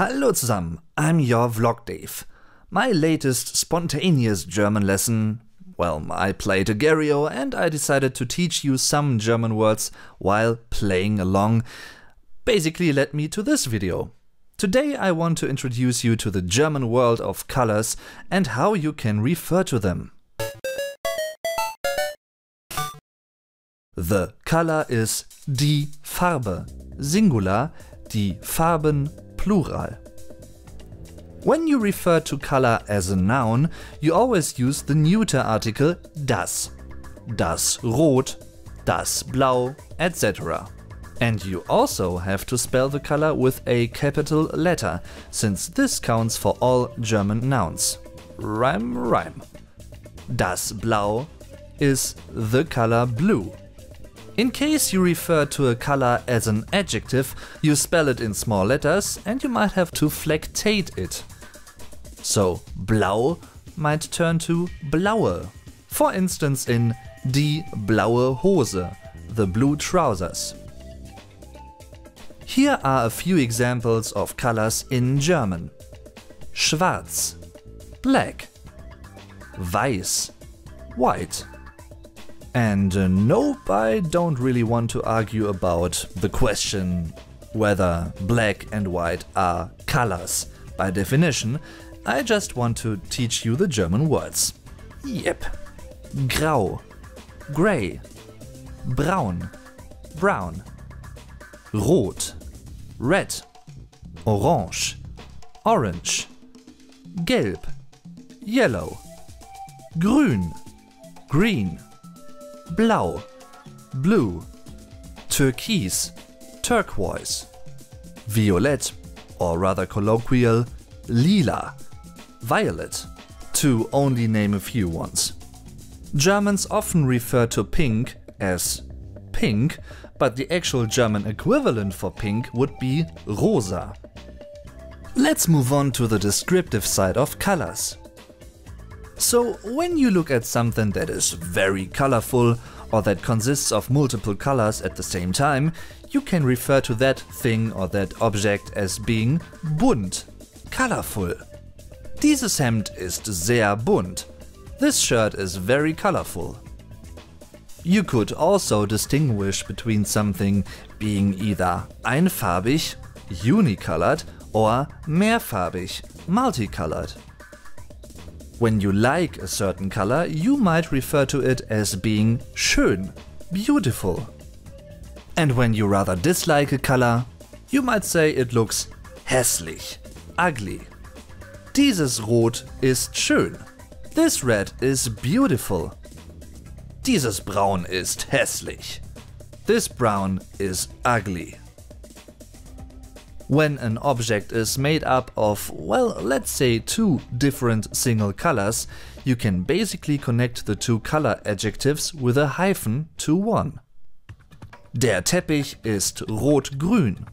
Hallo zusammen, I'm your Vlog Dave. My latest spontaneous German lesson, well, I played a Gario and I decided to teach you some German words while playing along, basically led me to this video. Today I want to introduce you to the German world of colors and how you can refer to them. The color is die Farbe, singular, die Farben, plural. When you refer to color as a noun, you always use the neuter article das, das Rot, das Blau, etc. And you also have to spell the color with a capital letter, since this counts for all German nouns. Rhyme. Das Blau is the color blue. In case you refer to a color as an adjective, you spell it in small letters and you might have to flectate it. So blau might turn to blaue. For instance in die blaue Hose, the blue trousers. Here are a few examples of colors in German. Schwarz, black. Weiß, white. And nope, I don't really want to argue about the question whether black and white are colors by definition. I just want to teach you the German words. Yep. Grau, grey. Braun, brown. Rot, red. Orange, orange. Gelb, yellow. Grün, green. Blau, blue. Turquoise, turquoise. Violet, or rather colloquial, lila, violet, to only name a few ones. Germans often refer to pink as pink, but the actual German equivalent for pink would be rosa. Let's move on to the descriptive side of colors. So when you look at something that is very colorful or that consists of multiple colors at the same time, you can refer to that thing or that object as being bunt, colorful. Dieses Hemd ist sehr bunt. This shirt is very colorful. You could also distinguish between something being either einfarbig, unicolored, or mehrfarbig, multicolored. When you like a certain color, you might refer to it as being schön, beautiful. And when you rather dislike a color, you might say it looks hässlich, ugly. Dieses Rot ist schön. This red is beautiful. Dieses Braun ist hässlich. This brown is ugly. When an object is made up of, well, let's say two different single colors, you can basically connect the two color adjectives with a hyphen to one. Der Teppich ist rot-grün.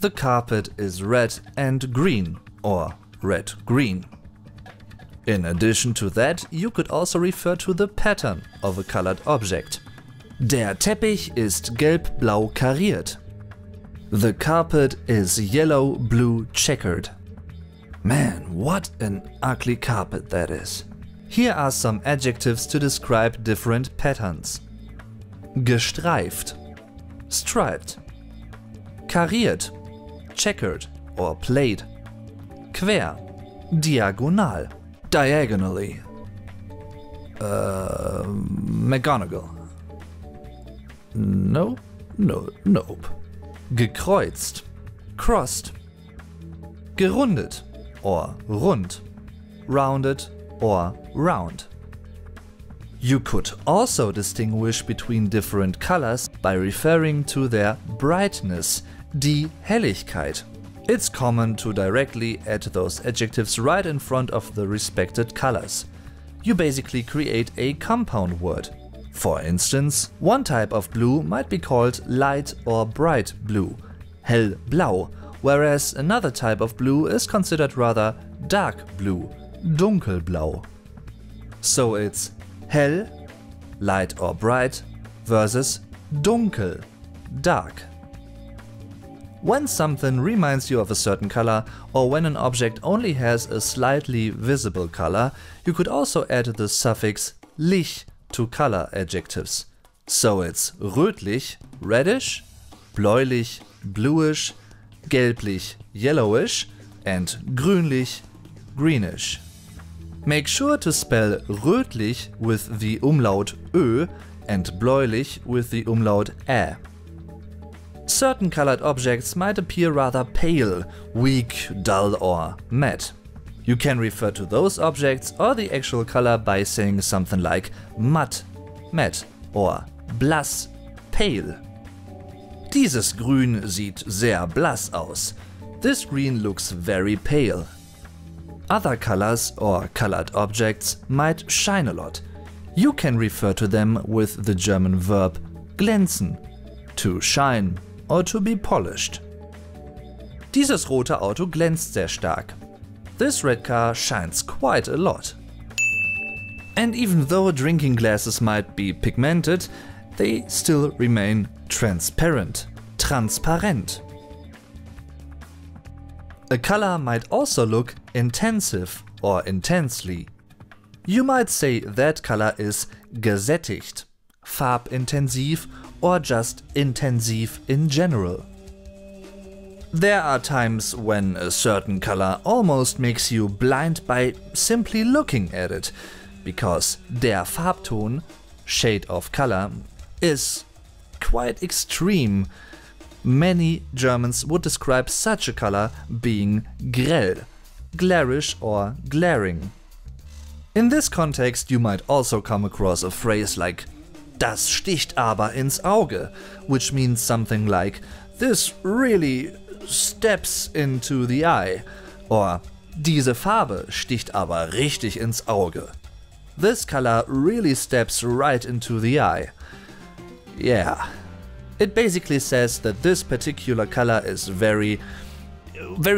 The carpet is red and green, or red-green. In addition to that, you could also refer to the pattern of a colored object. Der Teppich ist gelb-blau kariert. The carpet is yellow-blue checkered. Man, what an ugly carpet that is. Here are some adjectives to describe different patterns. Gestreift, striped. Kariert, checkered or played. Quer, diagonal, diagonally. McGonagall. Nope. Gekreuzt, crossed. Gerundet or rund, rounded or round. You could also distinguish between different colors by referring to their brightness, die Helligkeit. It's common to directly add those adjectives right in front of the respected colors. You basically create a compound word. For instance, one type of blue might be called light or bright blue, hellblau, whereas another type of blue is considered rather dark blue, dunkelblau. So it's hell, light or bright, versus dunkel, dark. When something reminds you of a certain color, or when an object only has a slightly visible color, you could also add the suffix lich to color adjectives. So it's rötlich, reddish, bläulich, bluish, gelblich, yellowish, and grünlich, greenish. Make sure to spell rötlich with the umlaut Ö and bläulich with the umlaut Ä. Certain colored objects might appear rather pale, weak, dull, or matte. You can refer to those objects or the actual color by saying something like matt, matte, or blass, pale. Dieses Grün sieht sehr blass aus. This green looks very pale. Other colors or colored objects might shine a lot. You can refer to them with the German verb glänzen, to shine or to be polished. Dieses rote Auto glänzt sehr stark. This red car shines quite a lot. And even though drinking glasses might be pigmented, they still remain transparent, transparent. A color might also look intensive or intensely. You might say that color is gesättigt, farbintensiv, or just intensiv in general. There are times when a certain color almost makes you blind by simply looking at it, because der Farbton, shade of color, is quite extreme. Many Germans would describe such a color being grell, glarish or glaring. In this context you might also come across a phrase like Das sticht aber ins Auge, which means something like this really steps into the eye, or diese Farbe sticht aber richtig ins Auge. This color really steps right into the eye. Yeah. It basically says that this particular color is very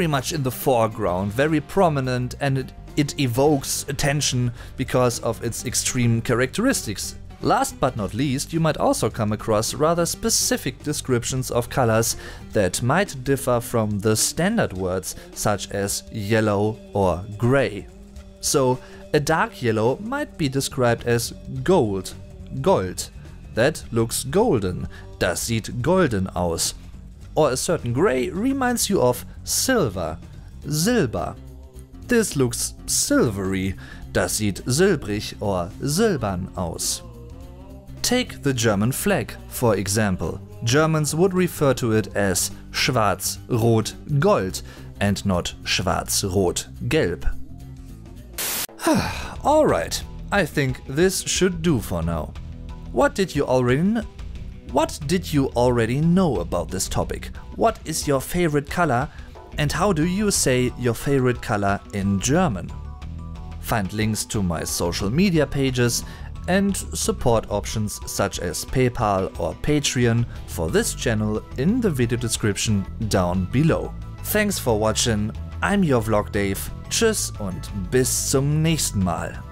much in the foreground, very prominent, and it evokes attention because of its extreme characteristics. Last but not least, you might also come across rather specific descriptions of colors that might differ from the standard words, such as yellow or gray. So, a dark yellow might be described as gold, gold. That looks golden, das sieht golden aus. Or a certain grey reminds you of silver, silber. This looks silvery, das sieht silbrig or silbern aus. Take the German flag, for example. Germans would refer to it as schwarz-rot-gold and not schwarz-rot-gelb. Alright, I think this should do for now. What did you already know about this topic? What is your favorite color? And how do you say your favorite color in German? Find links to my social media pages and support options such as PayPal or Patreon for this channel in the video description down below. Thanks for watching, I'm your Vlog Dave, tschüss und bis zum nächsten Mal.